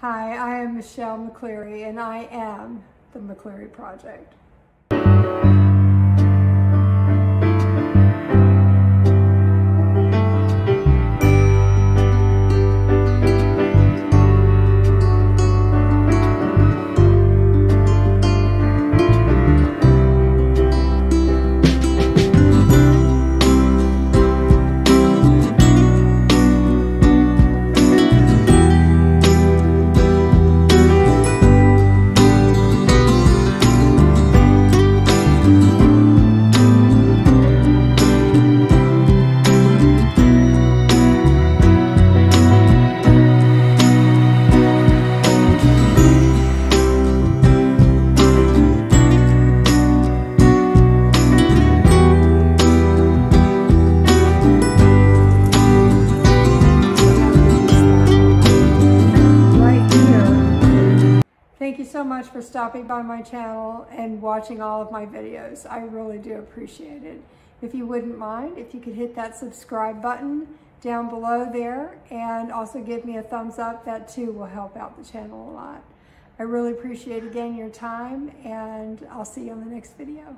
Hi, I am Michelle McCleary, and I am the McCleary Project. Thank you so much for stopping by my channel and watching all of my videos. I really do appreciate it. If you wouldn't mind, if you could hit that subscribe button down below there and also give me a thumbs up, that too will help out the channel a lot. I really appreciate again your time, and I'll see you on the next video.